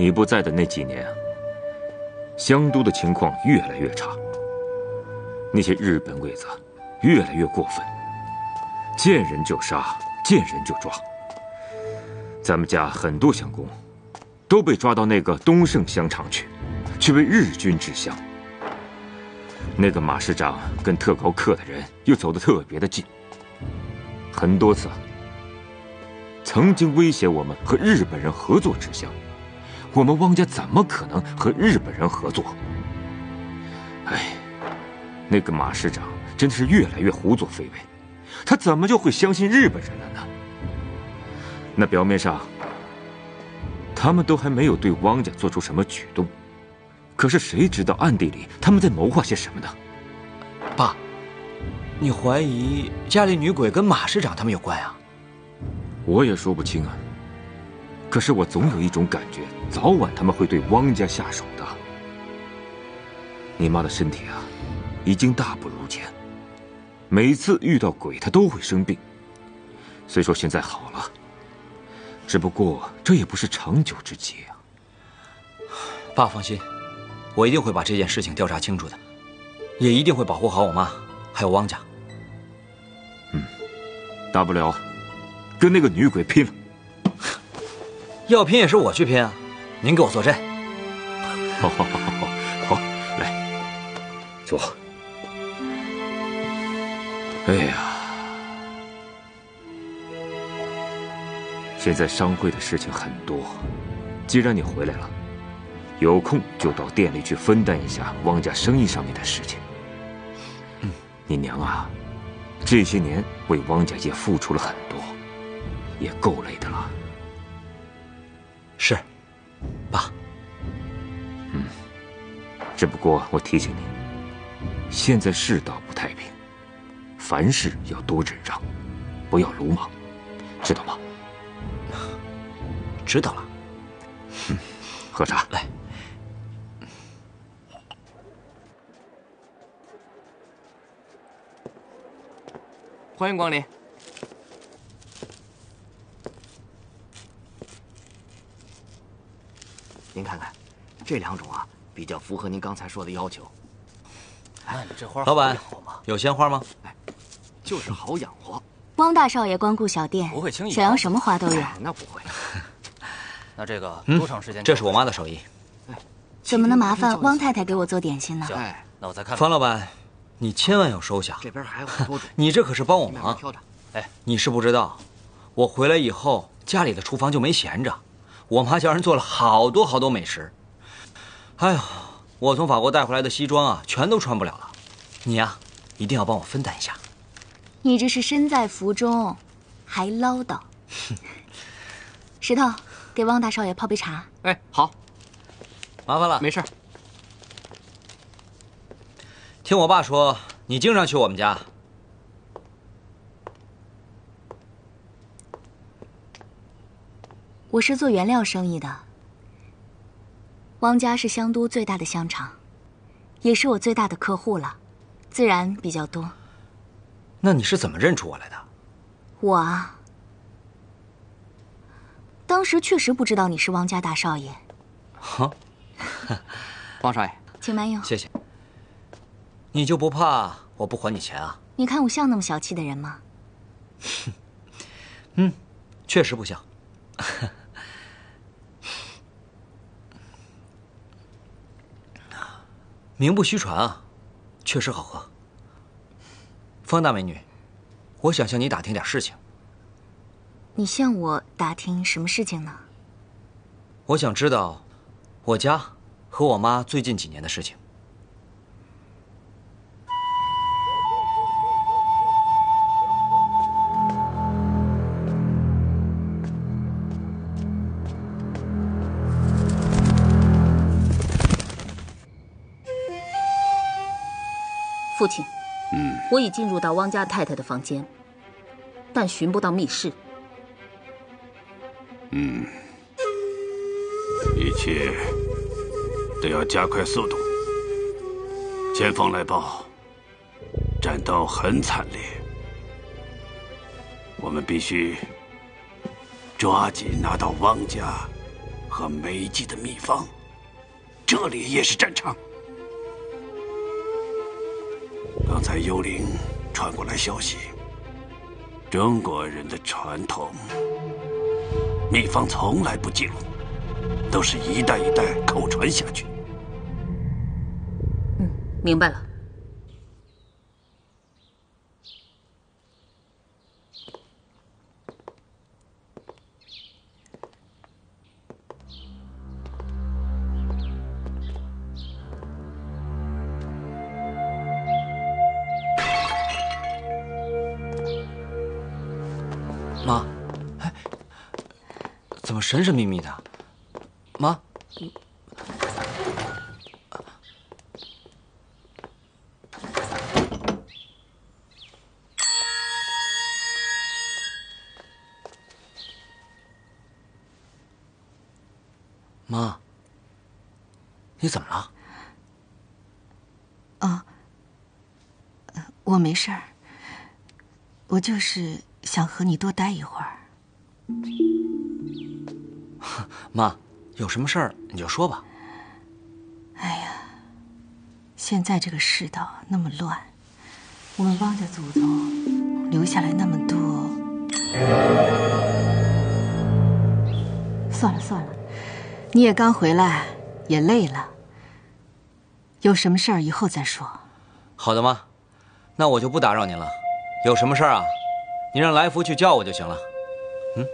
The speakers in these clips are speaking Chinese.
你不在的那几年啊，湘都的情况越来越差。那些日本鬼子越来越过分，见人就杀，见人就抓。咱们家很多乡公都被抓到那个东胜乡场去，却被日军指向。那个马师长跟特高课的人又走得特别的近，很多次啊，曾经威胁我们和日本人合作指向。 我们汪家怎么可能和日本人合作？哎，那个马师长真的是越来越胡作非为，他怎么就会相信日本人了呢？那表面上，他们都还没有对汪家做出什么举动，可是谁知道暗地里他们在谋划些什么呢？爸，你怀疑家里女鬼跟马师长他们有关啊？我也说不清啊。 可是我总有一种感觉，早晚他们会对汪家下手的。你妈的身体啊，已经大不如前，每次遇到鬼她都会生病。虽说现在好了，只不过这也不是长久之计啊。爸放心，我一定会把这件事情调查清楚的，也一定会保护好我妈还有汪家。嗯，大不了跟那个女鬼拼了。 要拼也是我去拼啊！您给我坐这。好，好，好，好，好，好，来，坐。哎呀，现在商会的事情很多，既然你回来了，有空就到店里去分担一下汪家生意上面的事情。嗯，你娘啊，这些年为汪家也付出了很多，也够累的了。 是，爸。嗯，只不过我提醒你，现在世道不太平，凡事要多忍让，不要鲁莽，知道吗？知道了。嗯，喝茶来。欢迎光临。 您看看，这两种啊，比较符合您刚才说的要求。哎，这花老板有鲜花吗？哎，就是好养活。汪大少爷光顾小店，不会轻易想要什么花都有。那不会。那这个多长时间？这是我妈的手艺。怎么能麻烦汪太太给我做点心呢？哎，那我再看。方老板，你千万要收下。这边还有很多种。你这可是帮我忙。哎，你是不知道，我回来以后，家里的厨房就没闲着。 我妈叫人做了好多好多美食，哎呦，我从法国带回来的西装啊，全都穿不了了。你呀、啊，一定要帮我分担一下。你这是身在福中，还唠叨。石头，给汪大少爷泡杯茶。哎，好，麻烦了。没事。听我爸说，你经常去我们家。 我是做原料生意的。汪家是湘都最大的香厂，也是我最大的客户了，自然比较多。那你是怎么认出我来的？我啊，当时确实不知道你是汪家大少爷。哈，汪少爷，请慢用。谢谢。你就不怕我不还你钱啊？你看我像那么小气的人吗？嗯，确实不像。 名不虚传啊，确实好喝。方大美女，我想向你打听点事情。你向我打听什么事情呢？我想知道我家和我妈最近几年的事情。父亲，我已进入到汪家太太的房间，但寻不到密室。嗯，一切都要加快速度。前方来报，战斗很惨烈，我们必须抓紧拿到汪家和梅姬的秘方，这里也是战场。刚才幽灵传过来消息，中国人的传统秘方从来不记录，都是一代一代口传下去。嗯，明白了。 妈，哎，怎么神神秘秘的？妈，妈，你怎么了？哦，我没事儿，我就是。 想和你多待一会儿。妈，有什么事儿你就说吧。哎呀，现在这个世道那么乱，我们汪家祖宗留下来那么多……算了算了，你也刚回来，也累了。有什么事儿以后再说。好的，妈，那我就不打扰您了。有什么事儿啊？ 你让来福去叫我就行了，嗯。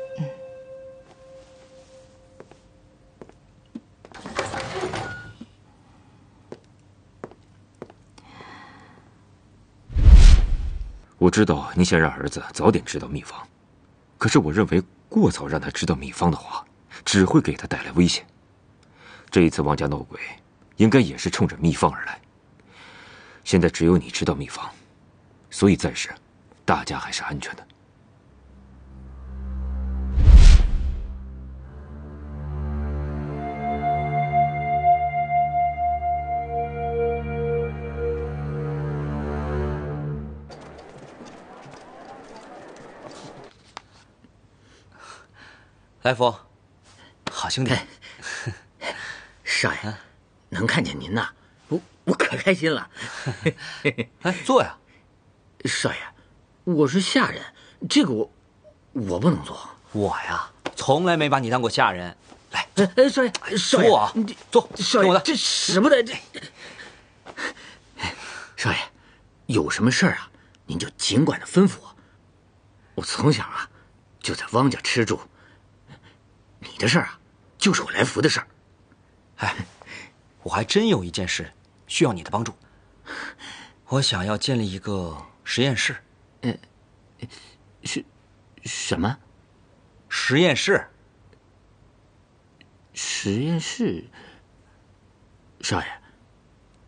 我知道您想让儿子早点知道秘方，可是我认为过早让他知道秘方的话，只会给他带来危险。这一次王家闹鬼，应该也是冲着秘方而来。现在只有你知道秘方，所以暂时。 大家还是安全的。来福，好兄弟，少爷，能看见您呐，我可开心了。哎，坐呀，少爷。 我是下人，这个我不能做。我呀，从来没把你当过下人。来，少爷，少爷，坐，少爷，这使不得这。少爷，有什么事儿啊，您就尽管的吩咐我。我从小啊，就在汪家吃住。你的事儿啊，就是我来福的事儿。哎，我还真有一件事需要你的帮助。我想要建立一个实验室。 什么？实验室？实验室？少爷，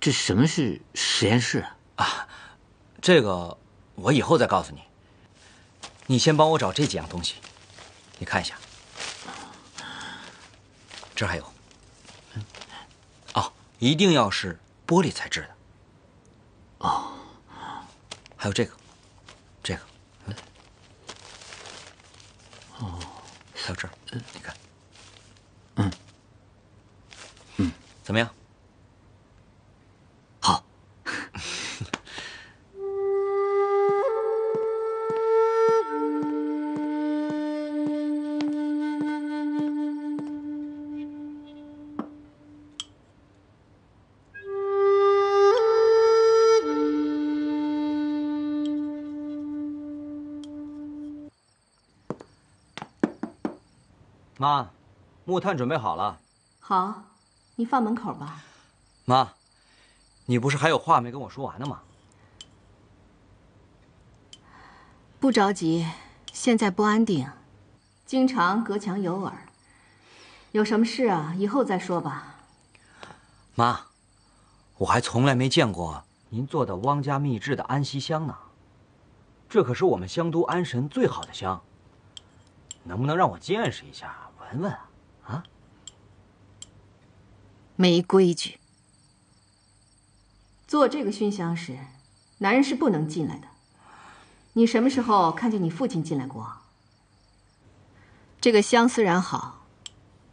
这什么是实验室啊？啊，这个我以后再告诉你。你先帮我找这几样东西，你看一下。这还有，哦，一定要是玻璃材质的。哦，还有这个。 哦，还有这儿，你看，怎么样？好。妈，木炭准备好了。好，你放门口吧。妈，你不是还有话没跟我说完呢吗？不着急，现在不安定，经常隔墙有耳。有什么事啊，以后再说吧。妈，我还从来没见过您做的汪家秘制的安息香呢，这可是我们香都安神最好的香。 能不能让我见识一下，闻闻啊？啊，没规矩。做这个熏香时，男人是不能进来的。你什么时候看见你父亲进来过？这个香虽然好，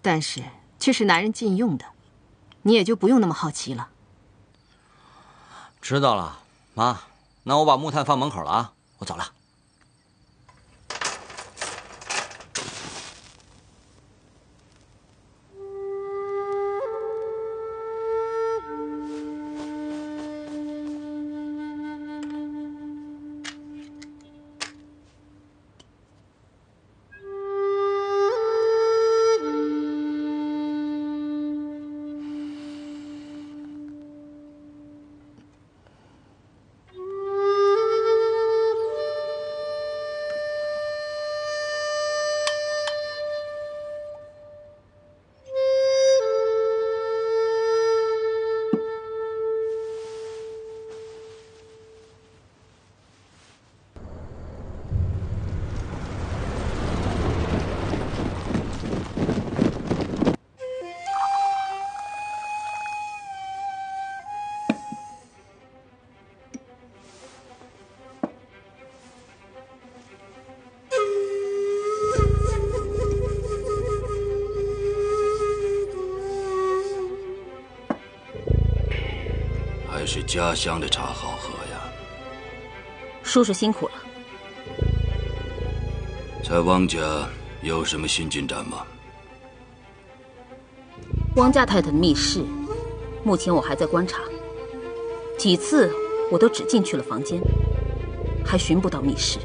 但是却是男人禁用的，你也就不用那么好奇了。知道了，妈，那我把木炭放门口了啊，我走了。还是家乡的茶好喝呀，叔叔辛苦了。在汪家有什么新进展吗？汪家太太的密室，目前我还在观察，几次我都只进去了房间，还寻不到密室。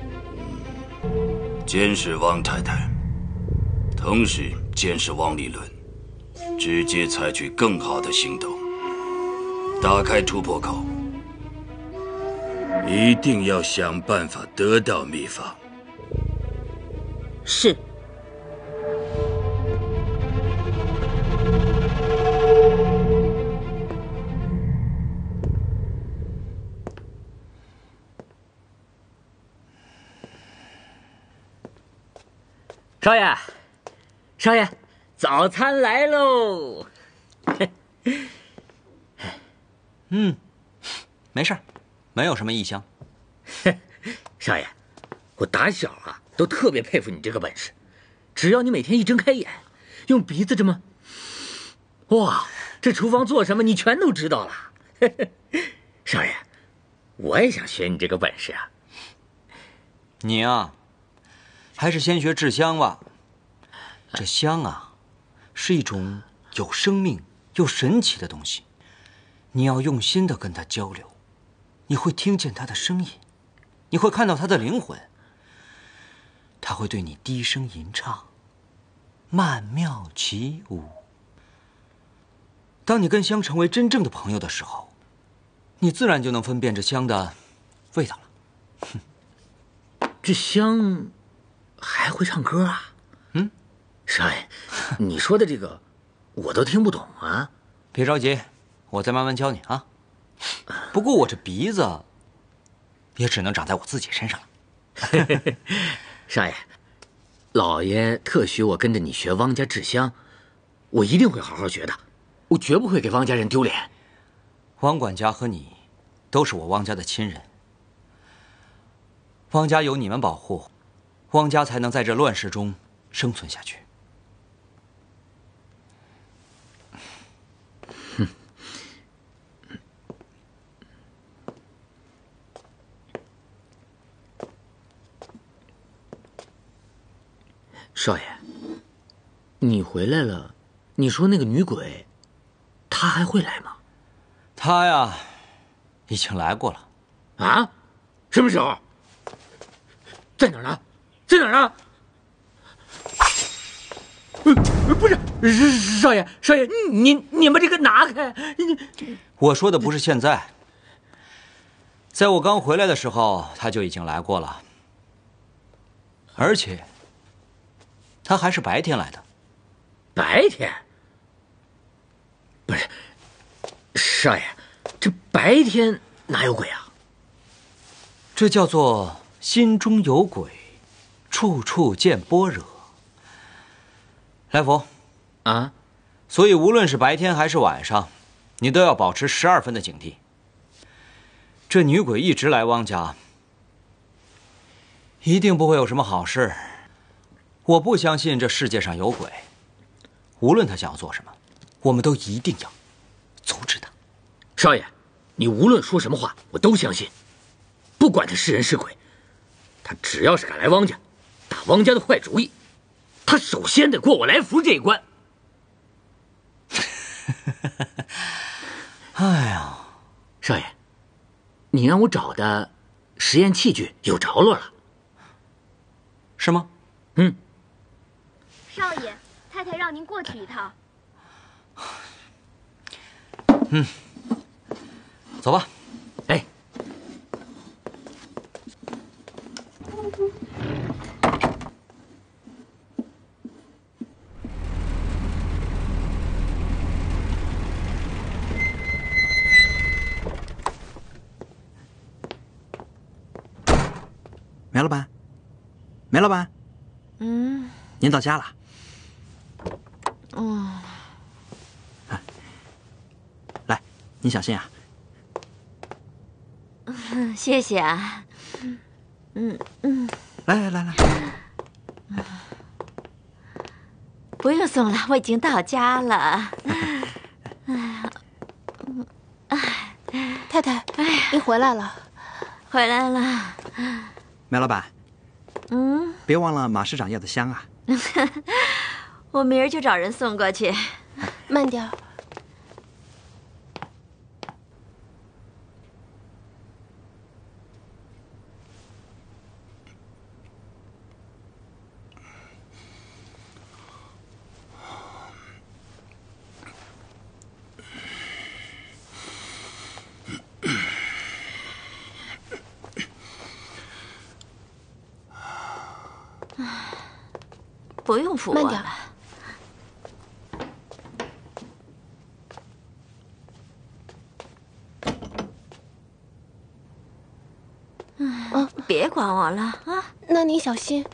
监视汪太太，同时监视汪立伦，直接采取更好的行动。 打开突破口，一定要想办法得到秘方。是。少爷，少爷，早餐来喽！嗯，没事，没有什么异香。少爷，我打小啊都特别佩服你这个本事，只要你每天一睁开眼，用鼻子这么，哇，这厨房做什么你全都知道了。少爷，我也想学你这个本事啊。你啊，还是先学制香吧。这香啊，是一种有生命又神奇的东西。 你要用心的跟他交流，你会听见他的声音，你会看到他的灵魂。他会对你低声吟唱，曼妙起舞。当你跟香成为真正的朋友的时候，你自然就能分辨这香的味道了。哼，这香还会唱歌啊？嗯，少爷，你说的这个我都听不懂啊。别着急。 我再慢慢教你啊，不过我这鼻子也只能长在我自己身上了。少爷，老爷特许我跟着你学汪家制香，我一定会好好学的，我绝不会给汪家人丢脸。汪管家和你都是我汪家的亲人，汪家有你们保护，汪家才能在这乱世中生存下去。 少爷，你回来了。你说那个女鬼，她还会来吗？她呀，已经来过了。啊？什么时候？在哪儿呢？在哪儿呢？不是，少爷，少爷，你们这个拿开！我说的不是现在，在我刚回来的时候，她就已经来过了，而且。 他还是白天来的，白天？不是，少爷，这白天哪有鬼啊？这叫做心中有鬼，处处见般若。来福，啊，所以无论是白天还是晚上，你都要保持12分的警惕。这女鬼一直来汪家，一定不会有什么好事。 我不相信这世界上有鬼，无论他想要做什么，我们都一定要阻止他。少爷，你无论说什么话，我都相信。不管他是人是鬼，他只要是敢来汪家，打汪家的坏主意，他首先得过我来福这一关。哎呀，少爷，你让我找的实验器具有着落了，是吗？嗯。少爷，太太让您过去一趟。嗯，走吧。哎，梅老板，梅老板，嗯，您到家了。嗯，来，您小心啊。谢谢啊。嗯嗯，来来来来，不用送了，我已经到家了。太太，您回来了，回来了。梅老板，嗯，别忘了马市长要的香啊！我明儿就找人送过去。慢点儿。不用扶我了。嗯，别管我了啊！那你小心。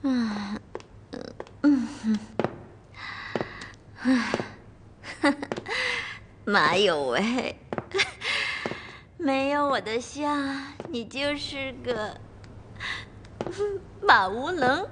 嗯嗯嗯，妈有喂，没有我的香，你就是个。马无能，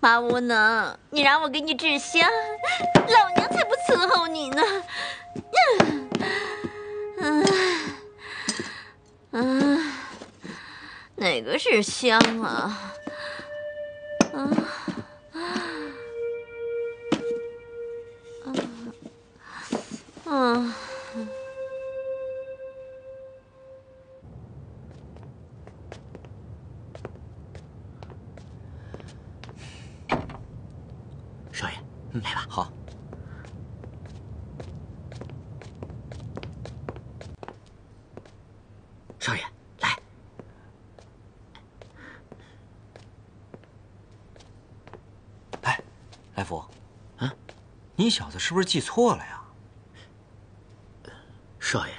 马无能，你让我给你制香，老娘才不伺候你呢！哪个是香啊？少爷，来吧。好。少爷。来福，啊，你小子是不是记错了呀？少爷，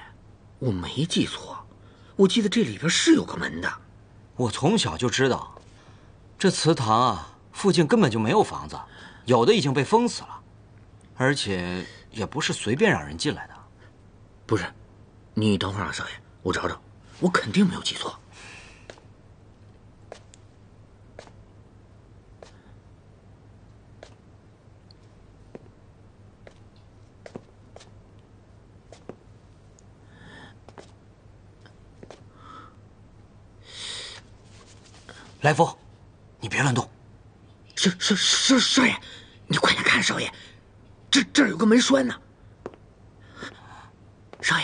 我没记错，我记得这里边是有个门的。我从小就知道，这祠堂啊，附近根本就没有房子，有的已经被封死了，而且也不是随便让人进来的。不是，你等会儿啊，少爷，我找找，我肯定没有记错。来福，你别乱动！少爷，你快点看，少爷，这儿有个门栓呢。少爷，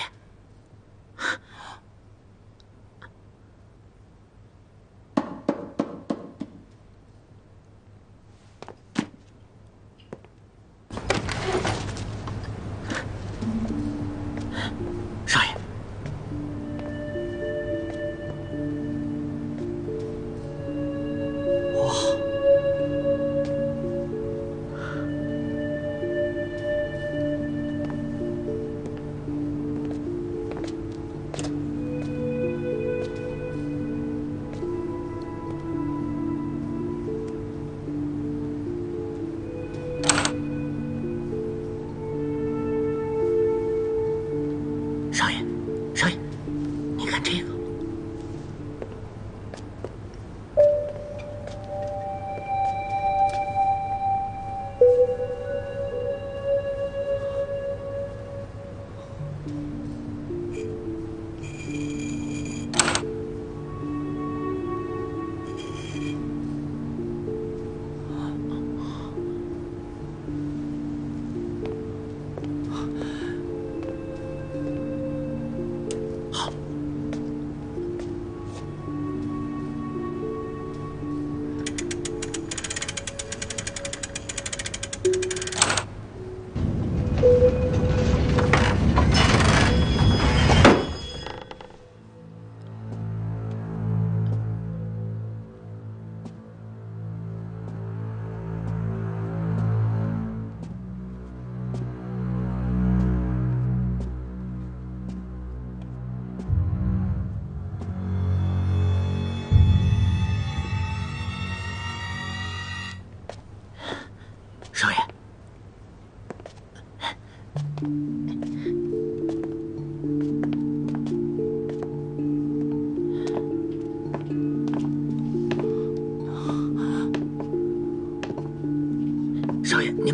少爷。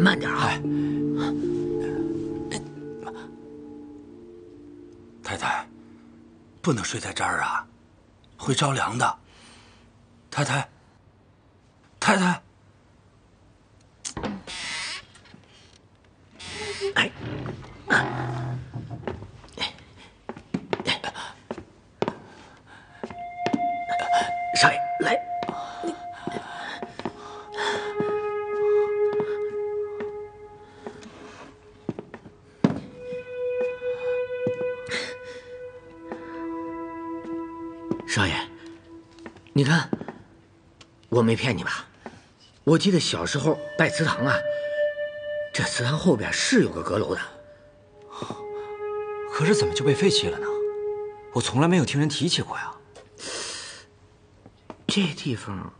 慢点啊！太太，不能睡在这儿啊，会着凉的。太太，太太，哎，少爷来。 少爷，你看，我没骗你吧？我记得小时候拜祠堂啊，这祠堂后边是有个阁楼的，可是怎么就被废弃了呢？我从来没有听人提起过呀。这地方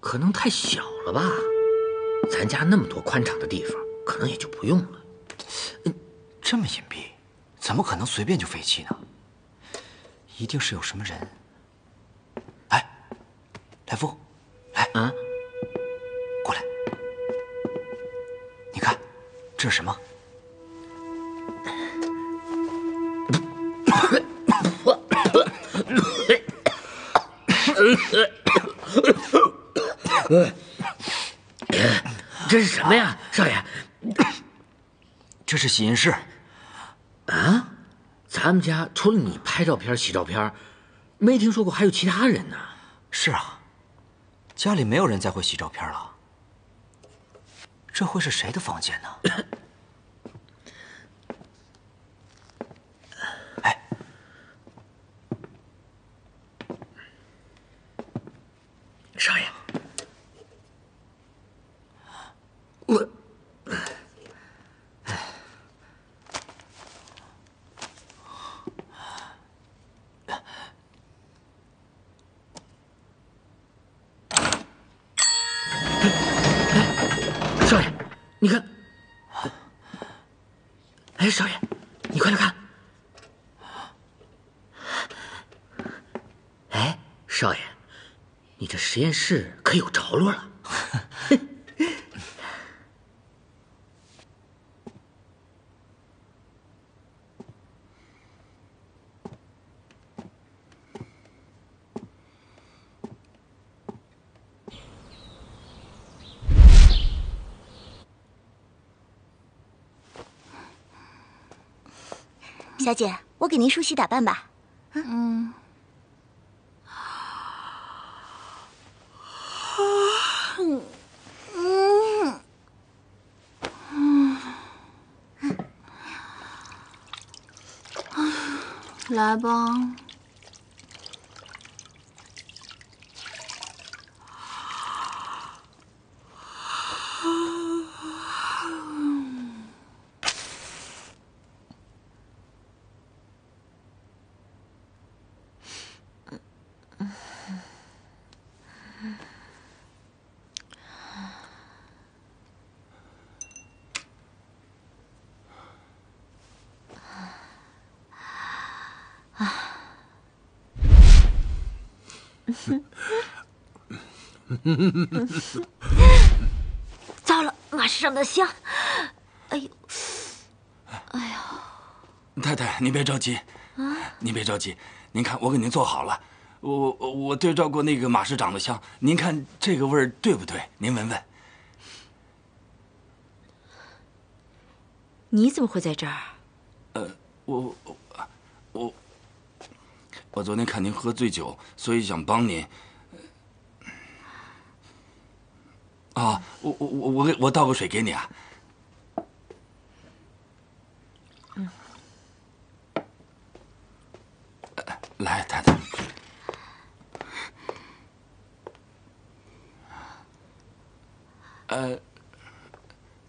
可能太小了吧？咱家那么多宽敞的地方，可能也就不用了。这么隐蔽，怎么可能随便就废弃呢？一定是有什么人。 来福，来啊，过来！你看，这是什么？这是什么呀，少爷？这是洗印室。啊，咱们家除了你拍照片、洗照片，没听说过还有其他人呢。是啊。 家里没有人再会洗照片了，这会是谁的房间呢？哎，少爷，我，你看，哎，少爷，你快来看！哎，少爷，你这实验室可有着落了。小姐，我给您梳洗打扮吧。嗯。来吧。糟了，马上的香！哎呦，哎呀！太太，您别着急，您别着急，您看我给您做好了，我对照过那个马市长的香，您看这个味儿对不对？您闻闻。你怎么会在这儿？我昨天看您喝醉酒，所以想帮您。 啊，我倒个水给你啊。嗯，来，太太。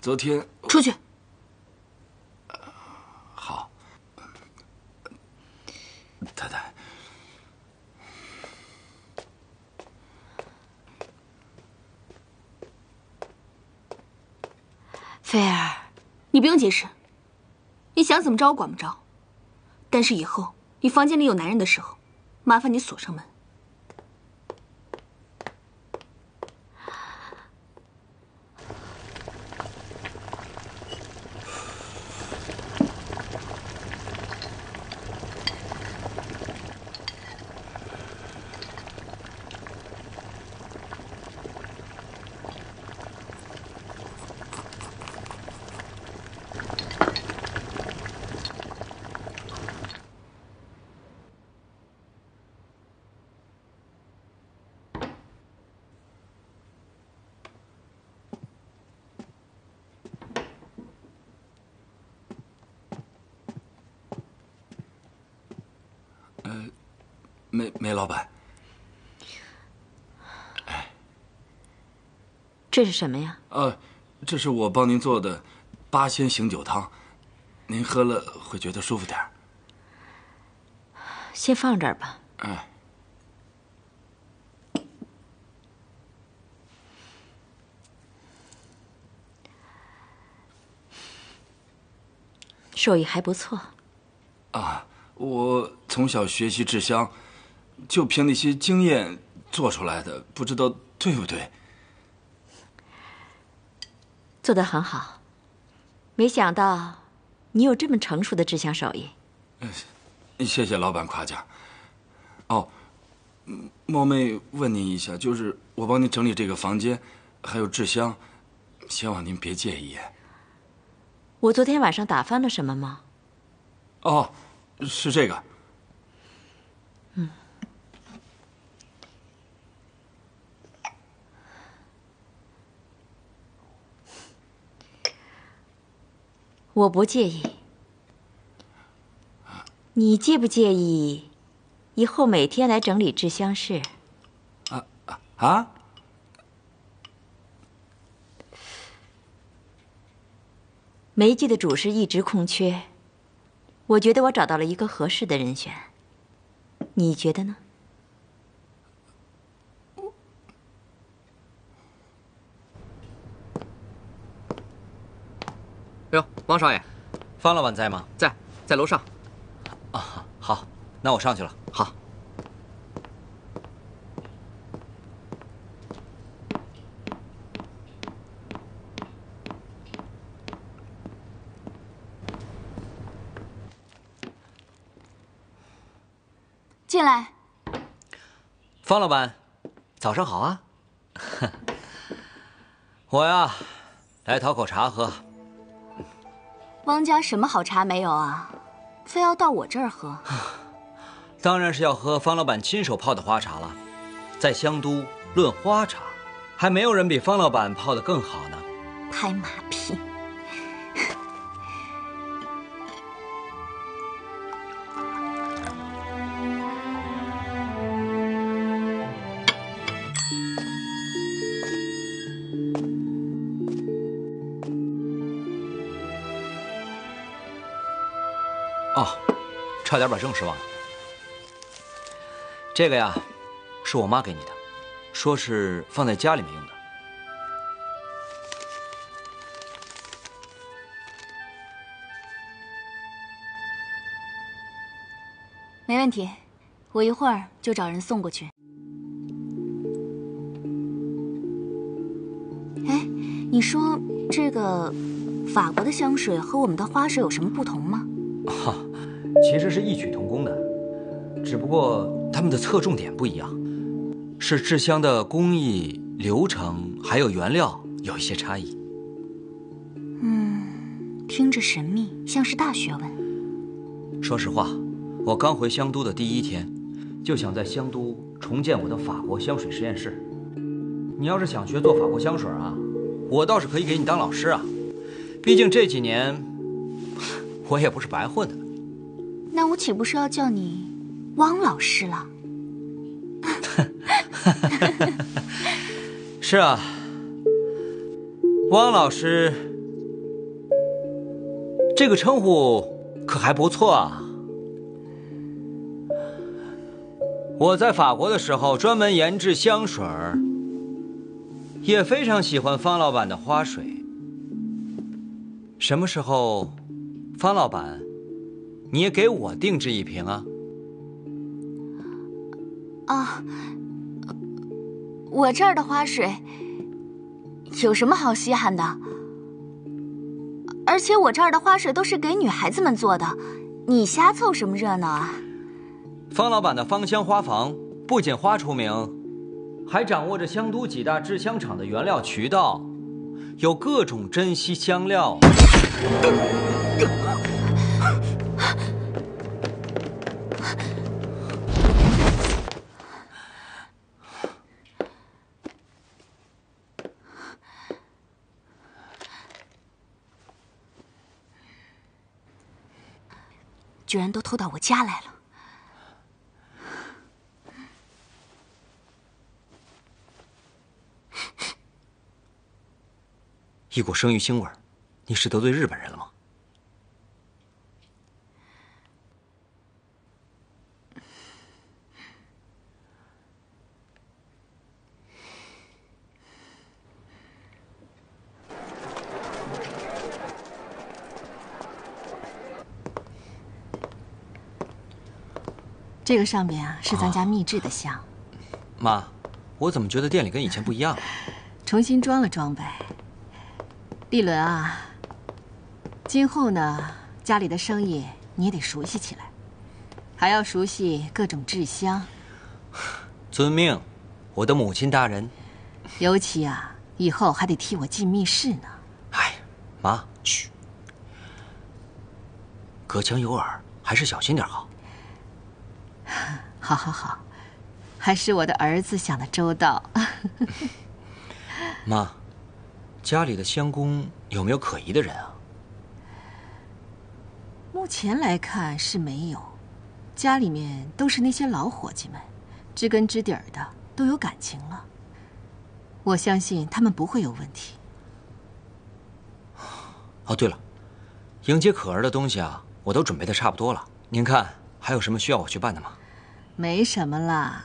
昨天出去。好，太太。 菲儿，你不用解释，你想怎么着我管不着。但是以后你房间里有男人的时候，麻烦你锁上门。梅老板，哎，这是什么呀？这是我帮您做的八仙醒酒汤，您喝了会觉得舒服点儿。先放这儿吧。哎。 手艺还不错，啊！我从小学习制香，就凭那些经验做出来的，不知道对不对？做得很好，没想到你有这么成熟的制香手艺。谢谢老板夸奖。哦，冒昧问您一下，就是我帮您整理这个房间，还有制香，希望您别介意。 我昨天晚上打翻了什么吗？哦，是这个。嗯。我不介意。你介不介意以后每天来整理制香室？啊？ 梅记的主事一直空缺，我觉得我找到了一个合适的人选，你觉得呢？哟，王少爷，方老板在吗？在楼上。啊，好，那我上去了。好。 进来，方老板，早上好啊！我呀，来讨口茶喝。汪家什么好茶没有啊？非要到我这儿喝？当然是要喝方老板亲手泡的花茶了。在香都论花茶，还没有人比方老板泡的更好呢。拍马屁！ 差点把正事忘了。这个呀，是我妈给你的，说是放在家里面用的。没问题，我一会儿就找人送过去。哎，你说这个法国的香水和我们的花水有什么不同吗？哈。 其实是异曲同工的，只不过他们的侧重点不一样，是制香的工艺、流程还有原料有一些差异。嗯，听着神秘，像是大学问。说实话，我刚回香都的第一天，就想在香都重建我的法国香水实验室。你要是想学做法国香水啊，我倒是可以给你当老师啊，毕竟这几年我也不是白混的。 那我岂不是要叫你汪老师了？是啊，汪老师这个称呼可还不错啊。我在法国的时候专门研制香水儿，也非常喜欢方老板的花水。什么时候，方老板？ 你也给我定制一瓶啊！啊，我这儿的花水有什么好稀罕的？而且我这儿的花水都是给女孩子们做的，你瞎凑什么热闹啊？方老板的芳香花房不仅花出名，还掌握着香都几大制香厂的原料渠道，有各种珍稀香料。居然都偷到我家来了！一股生鱼腥味儿，你是得罪日本人了吗？这个上面啊是咱家秘制的香。妈，我怎么觉得店里跟以前不一样了？重新装了装备。 立伦啊，今后呢，家里的生意你也得熟悉起来，还要熟悉各种制香。遵命，我的母亲大人。尤其啊，以后还得替我进密室呢。哎，妈，嘘，隔墙有耳，还是小心点好。好，好，好，还是我的儿子想得周到。妈。 家里的香宫有没有可疑的人啊？目前来看是没有，家里面都是那些老伙计们，知根知底儿的，都有感情了。我相信他们不会有问题。哦，对了，迎接可儿的东西啊，我都准备的差不多了。您看还有什么需要我去办的吗？没什么啦。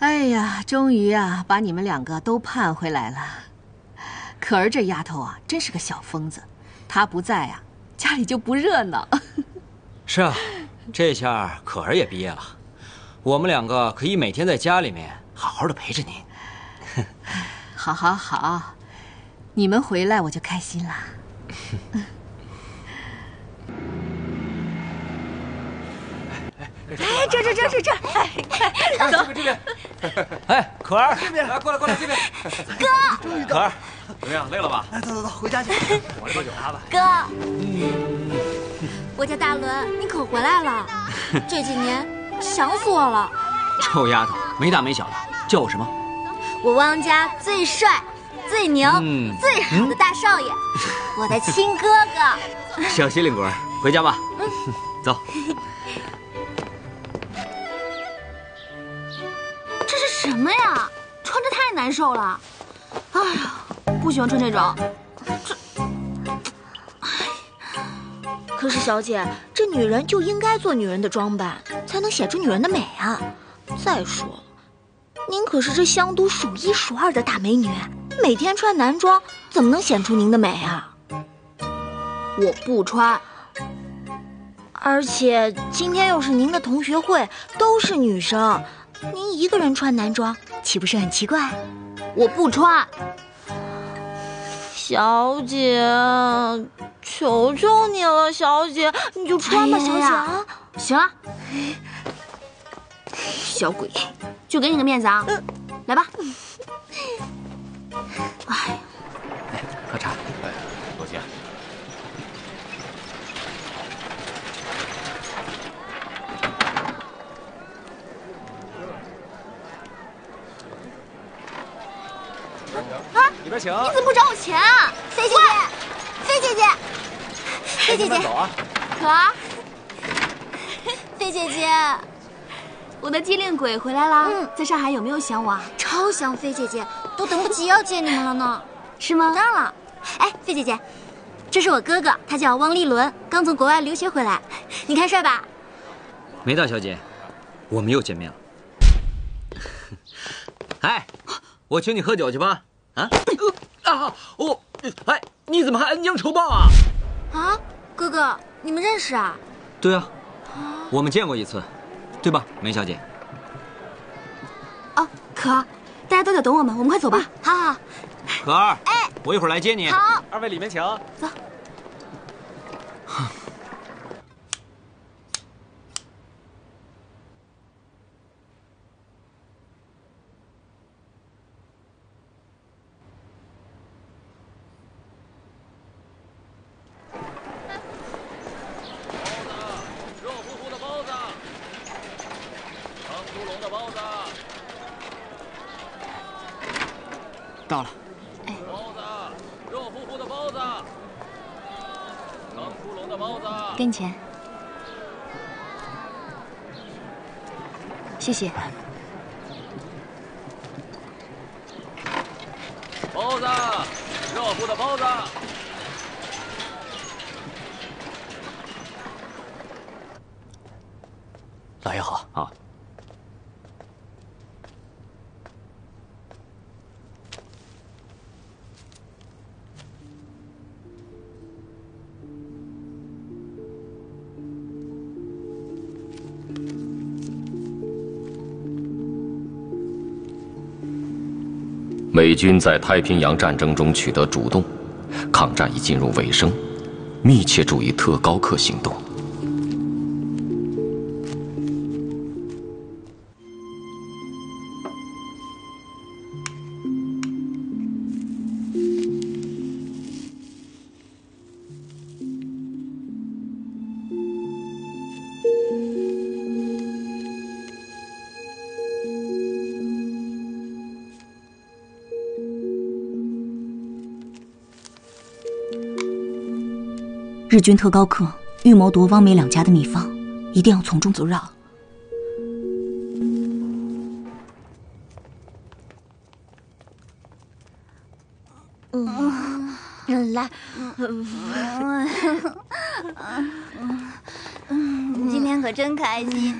哎呀，终于啊，把你们两个都盼回来了。 可儿这丫头啊，真是个小疯子，她不在啊，家里就不热闹。是啊，这下可儿也毕业了，我们两个可以每天在家里面好好的陪着您。好，好，好，你们回来我就开心啦。哎，这，哎，走，这边。哎，可儿，这边，来，过来，这边。哥，终于到。可儿。 怎么样，累了吧？哎，走，回家去。我这有他吧。哥，我叫大伦，你可回来了。这几年想死我了。臭丫头，没大没小的，叫我什么？我汪家最帅、最牛、最好的大少爷，我的亲哥哥。小心灵果，回家吧。嗯，走。这是什么呀？穿着太难受了。哎呀！ 不喜欢穿这种，这，哎，可是小姐，这女人就应该做女人的装扮，才能显出女人的美啊！再说了，您可是这香都数一数二的大美女，每天穿男装，怎么能显出您的美啊？我不穿，而且今天又是您的同学会，都是女生，您一个人穿男装，岂不是很奇怪？我不穿。 小姐，求求你了，小姐，你就穿吧，小姐啊！行了，小鬼，就给你个面子啊！来吧。哎，喝茶。哎，多谢。啊！ 里边请。你怎么不找我钱啊，飞姐姐？飞姐姐，飞姐姐，走啊！可儿，飞姐姐，我的机灵鬼回来啦！嗯，在上海有没有想我啊？超想飞姐姐，都等不及要见你们了呢。是吗？当然了。哎，飞姐姐，这是我哥哥，他叫汪立伦，刚从国外留学回来。你看帅吧？梅大小姐，我们又见面了。哎，我请你喝酒去吧。 啊啊！我哎，你怎么还恩将仇报啊？啊，哥哥，你们认识啊？对啊，我们见过一次，对吧，梅小姐？哦，可儿，大家都在等我们，我们快走吧。好好。可儿，哎，我一会儿来接你。好，二位里面请。走。到了，哎，包子，热乎乎的包子，糖出笼的包子，给你钱，谢谢。包子，热豆腐的包子。老爷好啊！美军在太平洋战争中取得主动，抗战已进入尾声，密切注意特高课行动。 日军特高课预谋夺汪美两家的米坊，一定要从中阻扰。来，今天可真开心，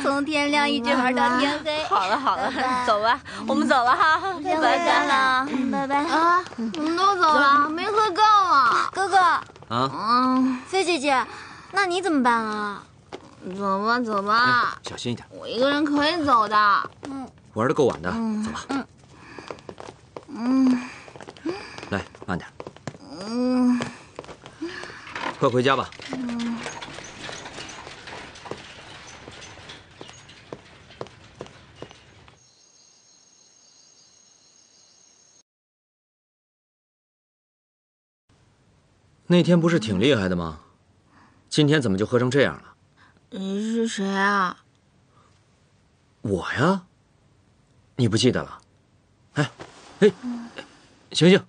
从天亮一直玩到天黑。好了好了，走吧，我们走了哈，拜拜了，拜拜啊！我们都走了，没喝够啊，哥哥。 啊，菲姐姐，那你怎么办啊？走吧，走吧，小心一点。我一个人可以走的。玩的够晚的，走吧。来，慢点。快回家吧。那天不是挺厉害的吗？今天怎么就喝成这样了？你是谁啊？我呀，你不记得了？哎，醒醒！